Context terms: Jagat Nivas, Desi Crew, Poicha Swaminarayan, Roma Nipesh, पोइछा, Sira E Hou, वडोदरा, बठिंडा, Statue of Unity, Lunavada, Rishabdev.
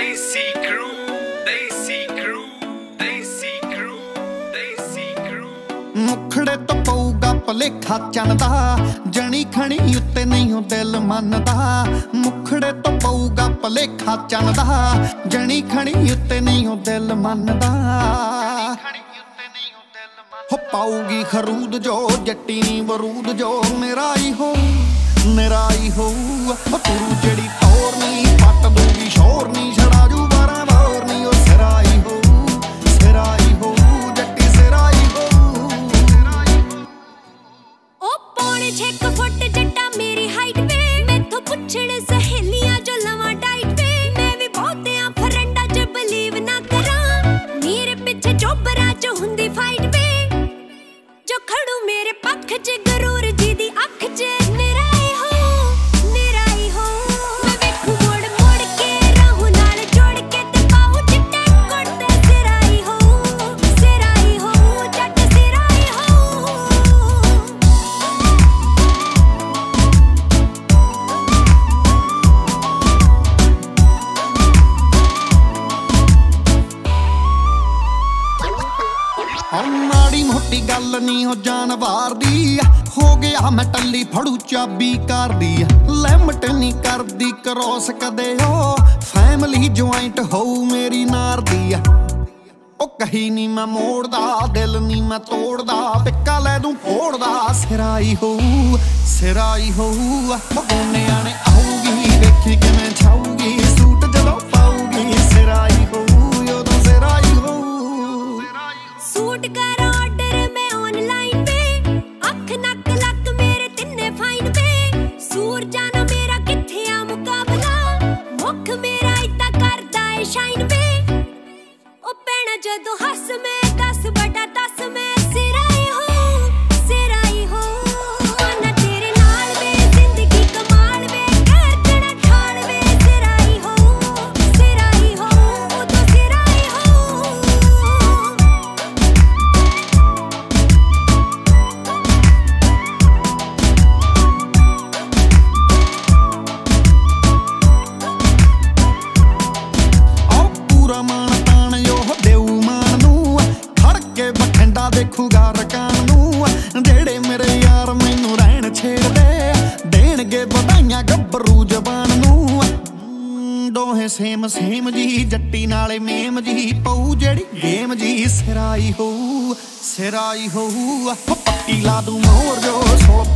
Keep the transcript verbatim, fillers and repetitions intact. Desi Crew, Desi Crew, Desi Crew, Desi Crew। मुखड़े तो पऊगा भलेखा चंदा, जनी खणी उत्ते नहीं हो दिल मनदा। मुखड़े तो पऊगा भलेखा चंदा, जनी खणी उत्ते नहीं हो दिल मनदा। हो पाऊगी खरूद जो जट्टी नी वरूद जो, मेरा ई होऊ मेरा ई होऊ। तुरू जड़ी तौर नी पट दूगी शोर नी, छड़ा जू बारा बार नी। ओ सिरा ई होऊ सिरा ई होऊ, जट्टी सिरा ई होऊ। ओ पौने छे फुट जट्टा मेरी हाइट पे, मैथों पुछड़ सहेलियां जो लवा टाइट पे। मैं भी बहुतियां फरंडा च बिलीव ना करा, मेरे पीछे चोबरा जो हुंदी फाइट पे। जो खड़ू मेरे पक्ष च गरूर जी दी अख च, मेरा ई होऊ मेरा ई होऊ। मैं वेखू मोड़ मोड़ के, राहू नाल जोड़ के, ते पाऊ चिट्टे कुड़ते। सिरा ई होऊ सिरा ई होऊ, जट सिरा ई होऊ। माड़ी मोटी गल नी हो जानवार दी, हो गया मैं टल्ली फड़ू चाबी कार दी। लिमिट नहीं कर दी क्रॉस कदे हो, फैमिली ज्वाइंट होऊ मेरी नार दी। ओ कही नी मैं मोड़दा, दिल नी मैं तोड़दा, पिक्का ले दूं फोड़दा। सिरा ई होऊ सिरा ई होऊ। भगोनिया ने आऊगी देखी किवें छाऊगी, सूट जदों पाऊगी। सिरा ई होऊ उदों सिरा ई होऊ। सूट करा जदों हस में दस बटा दस में। सिरा ई होऊ सिरा ई होऊ, ना तेरे नाल वे जिंदगी कमाल वे, कर जड़ा ठाल वे। सिरा ई होऊ सिरा ई होऊ, तो सिरा ई होऊ। ओ पूरा मान तान यो बठिंडा देखूगा रकानू। जेड़े मेरे यार मैनू रहन छेड़ दे, देणगे बधाइयां गब्बरू जबानू। दोहे सेम सेम जी, जट्टी नाले मेम जी, पऊ जेड़ी गेम जी। सिरा ई होऊ सिरा ई होऊ। पक्की ला दूं मोर जो सो